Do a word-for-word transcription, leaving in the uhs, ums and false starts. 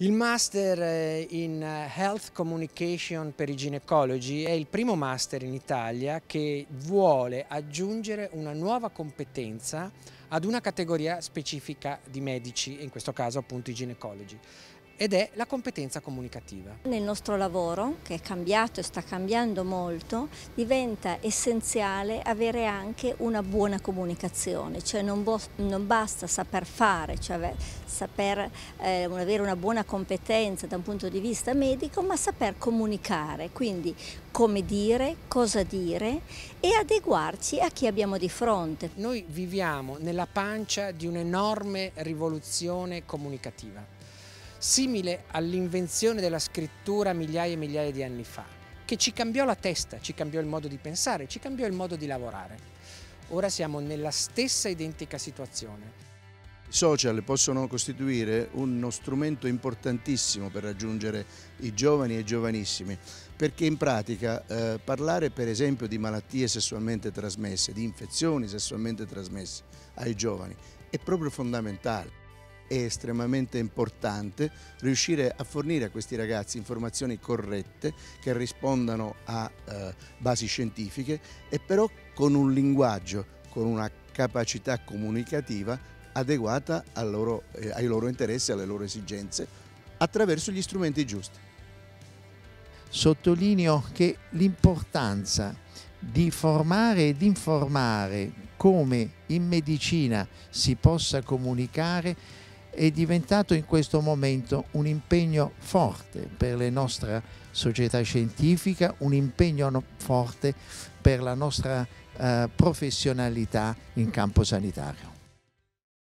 Il Master in Health Communication per i ginecologi è il primo master in Italia che vuole aggiungere una nuova competenza ad una categoria specifica di medici, in questo caso appunto i ginecologi, ed è la competenza comunicativa. Nel nostro lavoro, che è cambiato e sta cambiando molto, diventa essenziale avere anche una buona comunicazione, cioè non, non basta saper fare, cioè saper eh, avere una buona competenza da un punto di vista medico, ma saper comunicare, quindi come dire, cosa dire e adeguarci a chi abbiamo di fronte. Noi viviamo nella pancia di un'enorme rivoluzione comunicativa, simile all'invenzione della scrittura migliaia e migliaia di anni fa, che ci cambiò la testa, ci cambiò il modo di pensare, ci cambiò il modo di lavorare. Ora siamo nella stessa identica situazione. I social possono costituire uno strumento importantissimo per raggiungere i giovani e i giovanissimi, perché in pratica eh, parlare per esempio di malattie sessualmente trasmesse, di infezioni sessualmente trasmesse ai giovani è proprio fondamentale. È estremamente importante riuscire a fornire a questi ragazzi informazioni corrette che rispondano a eh, basi scientifiche e però con un linguaggio, con una capacità comunicativa adeguata al loro, eh, ai loro interessi, alle loro esigenze, attraverso gli strumenti giusti. Sottolineo che l'importanza di formare ed informare come in medicina si possa comunicare è diventato in questo momento un impegno forte per la nostra società scientifica, un impegno forte per la nostra eh, professionalità in campo sanitario.